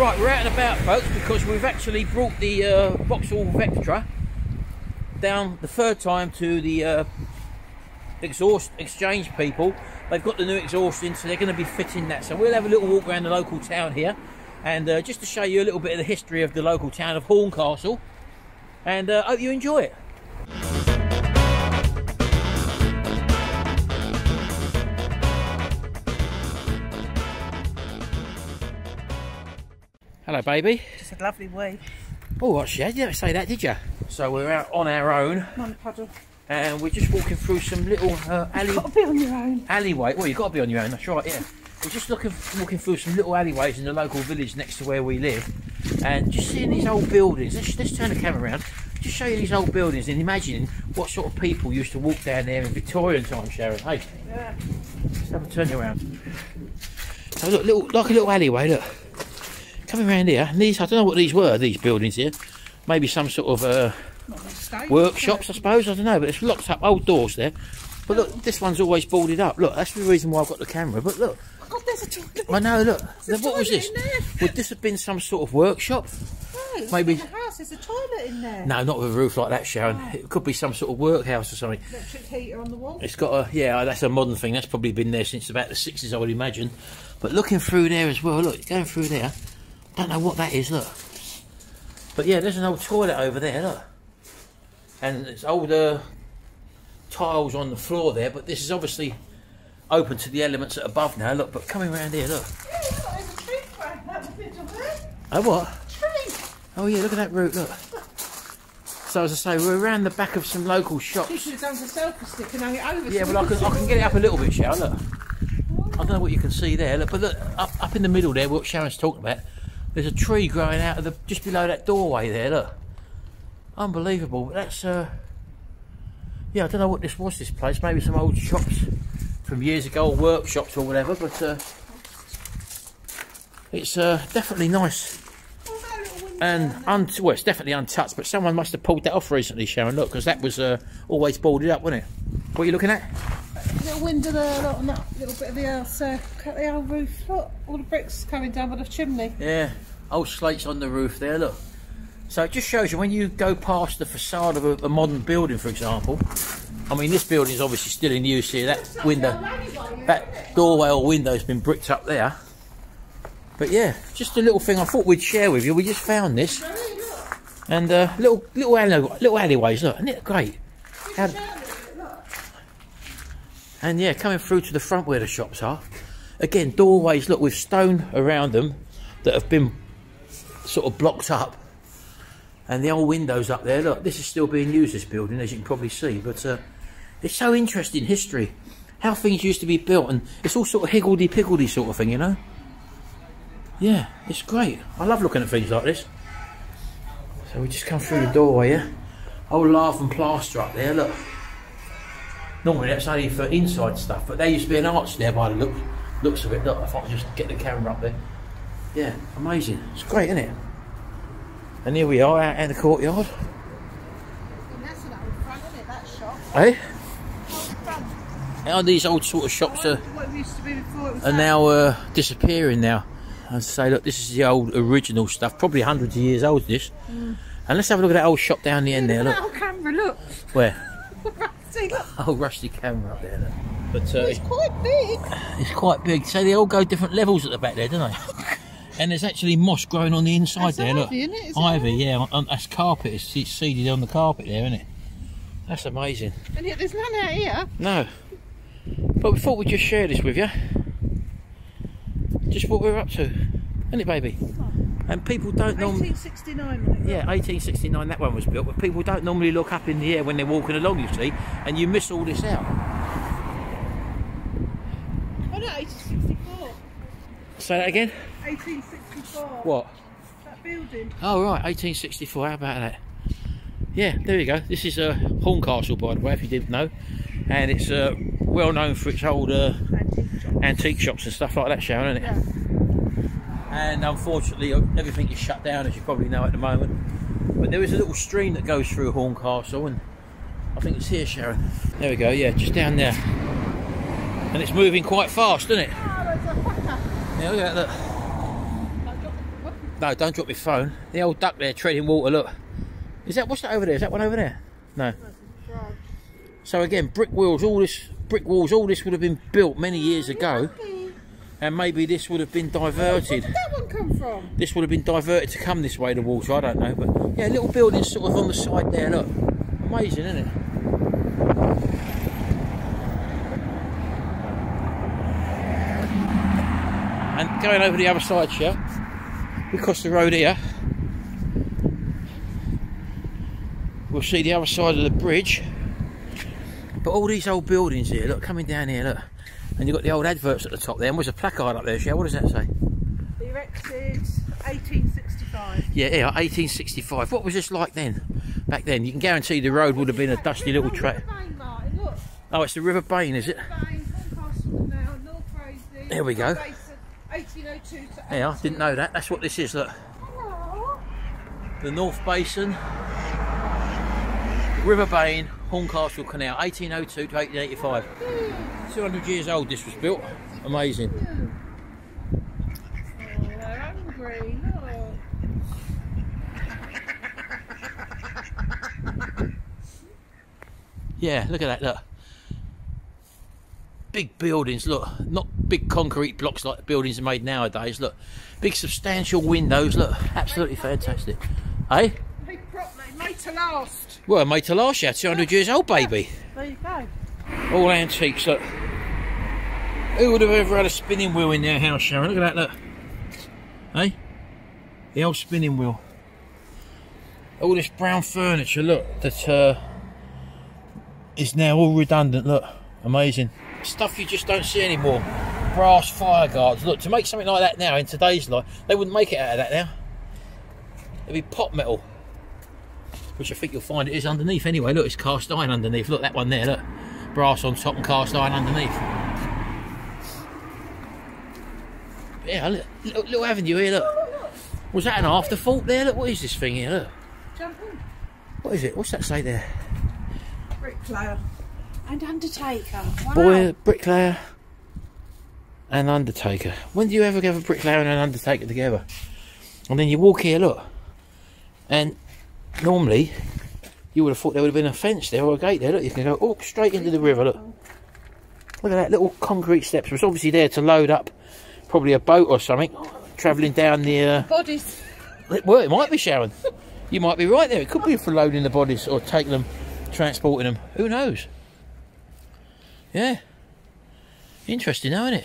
Right, we're out and about, folks, because we've actually brought the Vauxhall Vectra down the third time to the Exhaust Exchange people. They've got the new exhaust in, so they're going to be fitting that. So we'll have a little walk around the local town here, and just to show you a little bit of the history of the local town of Horncastle, and hope you enjoy it. Hello, baby. Just a lovely wee. Oh, actually, you didn't say that, did you? So we're out on our own. I'm on the puddle. And we're just walking through some little alleyways. You've got to be on your own. Alleyway. Well, you've got to be on your own, that's right, yeah. We're just walking through some little alleyways in the local village next to where we live. And just seeing these old buildings. Let's turn the camera around. Just show you these old buildings and imagining what sort of people used to walk down there in Victorian times, Sharon. Hey. Yeah. Let's have a turn around. So look, like a little alleyway, look. Coming around here, and these, I don't know what these were, these buildings here. Maybe some sort of workshops, I suppose, I don't know, but it's locked up, old doors there. But look, this one's always boarded up. Look, that's the reason why I've got the camera, but look. Oh God, there's a toilet. I know, look. Now, what was this? Would this have been some sort of workshop? No, maybe. The house, there's a toilet in there. No, not with a roof like that, Sharon. Oh. It could be some sort of workhouse or something. Electric heater on the wall. It's got a, yeah, that's a modern thing. That's probably been there since about the 60s, I would imagine. But looking through there as well, look, going through there. I don't know what that is, look. But yeah, there's an old toilet over there, look. And there's older tiles on the floor there, but this is obviously open to the elements that are above now, look. But coming around here, look. Yeah, look, there's a tree growing out the middle there. Oh, what? Tree. Oh, yeah, look at that root, look. So, as I say, we're around the back of some local shops. You should have done the selfie stick and hang it over. Yeah, well, I can get it up a little bit, Sharon, look. I don't know what you can see there, look. But look, up in the middle there, what Sharon's talking about. There's a tree growing out of the, just below that doorway there, look. Unbelievable, but that's, yeah, I don't know what this was, this place. Maybe some old shops from years ago, workshops or whatever, but it's definitely nice. And, well, it's definitely untouched, but someone must have pulled that off recently, Sharon, look, because that was always boarded up, wasn't it? What are you looking at? Little window there, on that little bit of the house, cut the old roof. Look, all the bricks coming down by the chimney. Yeah, old slates on the roof there, look. So it just shows you when you go past the facade of a modern building, for example. I mean, this building is obviously still in use here. That window, that doorway or window has been bricked up there. But yeah, just a little thing I thought we'd share with you. We just found this, and little alleyways, look, isn't it great? And yeah, coming through to the front where the shops are. Again, doorways, look, with stone around them that have been sort of blocked up. And the old windows up there, look, this is still being used, this building, as you can probably see. But it's so interesting, history, how things used to be built. And it's all sort of higgledy-piggledy sort of thing, you know? Yeah, it's great. I love looking at things like this. So we just come through the doorway, yeah? Old lath and plaster up there, look. Normally that's only for inside stuff, but there used to be an arch there by the looks of it. Look, if I could just get the camera up there. Yeah, amazing. It's great, isn't it? And here we are, out in the courtyard. And that's an old front, isn't it, that shop? Eh? How these old sort of shops are now disappearing now. And say, look, this is the old original stuff, probably hundreds of years old, this. Mm. And let's have a look at that old shop down the end there, look. That old camera, look. Where? Oh, rusty camera up there, look. But it's quite big. It's quite big. So they all go different levels at the back there, don't they? And there's actually moss growing on the inside. That's there, ivy, look. Isn't it? Ivy, yeah. On, that's carpet. It's seeded on the carpet there, isn't it? That's amazing. And yet there's none out here. No. But we thought we'd just share this with you. Just what we're up to, isn't it, baby? And people don't normally... 1869, wasn't it? Yeah, 1869, that one was built, but people don't normally look up in the air when they're walking along, you see, and you miss all this out. Oh no, 1864. Say that again? 1864. What? That building. Oh right, 1864, how about that? Yeah, there you go. This is Horncastle, by the way, if you didn't know. And it's well known for its old antique shops and stuff like that, Sharon, isn't it? Yeah. And unfortunately everything is shut down, as you probably know at the moment, but there is a little stream that goes through Horncastle, and I think it's here, Sharon. There we go, yeah, just down there, and it's moving quite fast, isn't it? Oh, there's a whopper. Yeah, look at that. No, don't drop your phone. The old duck there treading water, look. Is that, what's that over there? Is that one over there? No. So again, brick walls, all this would have been built many years ago. And maybe this would have been diverted. Where did that one come from? This would have been diverted to come this way, the water, I don't know. But yeah, little buildings sort of on the side there, look. Amazing, isn't it? And going over the other side, Shell, we cross the road here. We'll see the other side of the bridge. But all these old buildings here, look, coming down here, look. And you've got the old adverts at the top there. And where's a placard up there, Shell? What does that say? Erected 1865. Yeah, 1865. What was this like then? Back then, you can guarantee the road would have been a dusty little track. Oh, it's the River Bain, is it? Horncastle Canal, North Rosie. There we go. 1802 to 18. Yeah, I didn't know that. That's what this is, look. Hello. The North Basin, River Bain, Horncastle Canal, 1802 to 1885. 200 years old this was built. Amazing. Oh, they're hungry, look. Yeah, look at that, look. Big buildings, look. Not big concrete blocks like the buildings are made nowadays, look. Big substantial windows, look. Absolutely fantastic. Hey? Made to last. Well, made to last, yeah. 200 years old, baby. There you go. All antiques, look. Who would have ever had a spinning wheel in their house, Sharon? Look at that, look. Hey? The old spinning wheel. All this brown furniture, look, that is now all redundant, look. Amazing. Stuff you just don't see anymore. Brass fire guards. Look, to make something like that now in today's life, they wouldn't make it out of that now. It'd be pot metal, which I think you'll find it is underneath anyway. Look, it's cast iron underneath. Look, that one there, look. Brass on top and cast iron underneath. But yeah, look, little avenue here, look. Oh, look. Was that an afterthought there? Look, what is this thing here, look? Jump in. What is it? What's that say there? Bricklayer and undertaker. Wow. Boy, bricklayer and undertaker. When do you ever have a bricklayer and an undertaker together? And then you walk here, look, and normally you would have thought there would have been a fence there or a gate there. Look, you can go all straight into the river. Look, look at that, little concrete steps. It's obviously there to load up probably a boat or something travelling down the bodies. Well, it might be, Sharon. You might be right there. It could be for loading the bodies or taking them, transporting them, who knows. Yeah, interesting though, isn't it?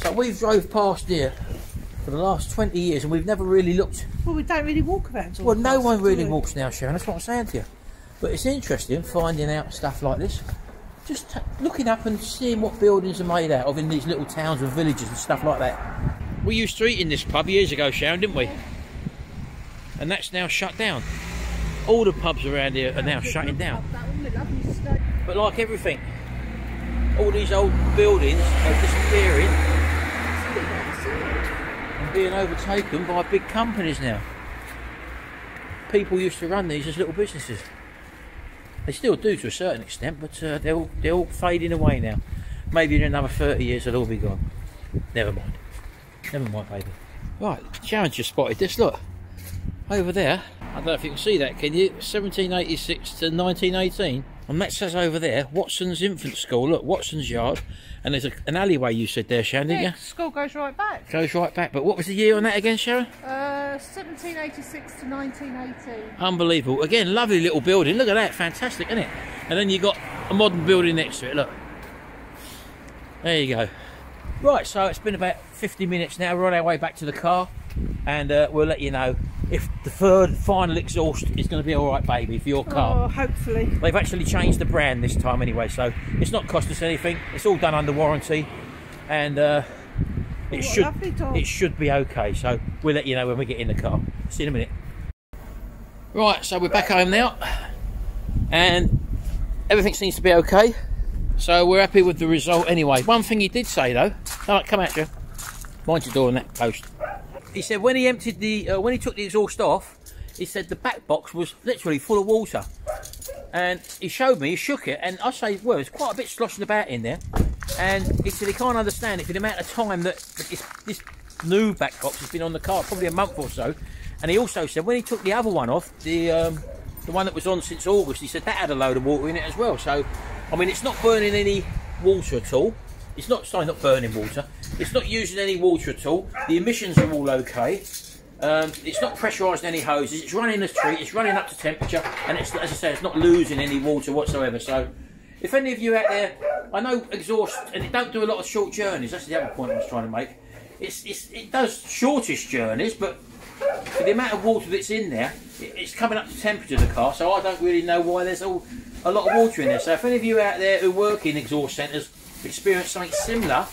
So we've drove past here for the last 20 years and we've never really looked. Well, we don't really walk about. Well, no one really walks now, Sharon, that's what I'm saying to you. But it's interesting finding out stuff like this, just looking up and seeing what buildings are made out of in these little towns and villages and stuff like that. We used to eat in this pub years ago, Sharon, didn't we? And that's now shut down. All the pubs around here are now shutting down. But like everything, all these old buildings are disappearing and being overtaken by big companies now. People used to run these as little businesses. They still do to a certain extent, but they're all fading away now. Maybe in another 30 years they'll all be gone. Never mind. Never mind, baby. Right, Sharon's just spotted this, look. Over there, I don't know if you can see that, can you? 1786 to 1918. And that says over there, Watson's Infant School. Look, Watson's Yard. And there's an alleyway you said there, Sharon, didn't you? Yeah, school goes right back. Goes right back. But what was the year on that again, Sharon? 1786 to 1918. Unbelievable. Again, lovely little building. Look at that. Fantastic, isn't it? And then you've got a modern building next to it, look. There you go. Right, so it's been about 50 minutes now. We're on our way back to the car. And we'll let you know if the third final exhaust is going to be all right, baby, for your car. Oh, hopefully. They've actually changed the brand this time anyway, so it's not cost us anything. It's all done under warranty, and it should be okay. So we'll let you know when we get in the car. See you in a minute. Right, so we're back home now, and everything seems to be okay. So we're happy with the result anyway. One thing he did say though, right, come at you. Mind your door on that post. He said when he emptied the, when he took the exhaust off, he said the back box was literally full of water. And he showed me, he shook it, and I say, well, there's quite a bit sloshing about in there. And he said he can't understand it for the amount of time that this new back box has been on the car probably a month or so. And he also said when he took the other one off, the one that was on since August, he said that had a load of water in it as well. So, I mean, it's not burning any water at all. It's not, sorry, not burning water. It's not using any water at all. The emissions are all okay. It's not pressurising any hoses. It's running the street. It's running up to temperature. And it's, as I say, it's not losing any water whatsoever. So, if any of you out there, I know exhaust, and it don't do a lot of short journeys. That's the other point I was trying to make. It does shortest journeys, but the amount of water that's in there, it's coming up to temperature of the car, so I don't really know why there's a lot of water in there. So if any of you out there who work in exhaust centres experience something similar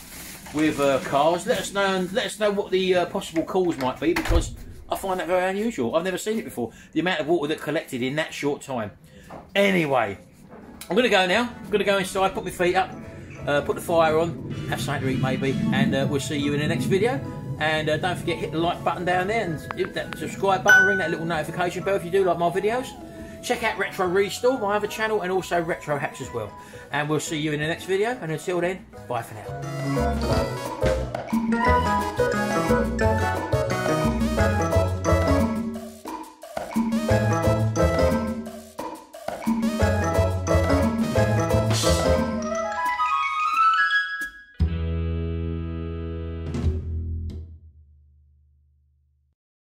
with cars, let us know, and let us know what the possible cause might be, because I find that very unusual. I've never seen it before, the amount of water that collected in that short time. Anyway, I'm going to go now. I'm going to go inside, put my feet up, put the fire on, have something to eat maybe, and we'll see you in the next video. And don't forget, hit the like button down there and hit that subscribe button, ring that little notification bell if you do like my videos. Check out Retrorestore, my other channel, and also Retrohax as well. And we'll see you in the next video, and until then, bye for now.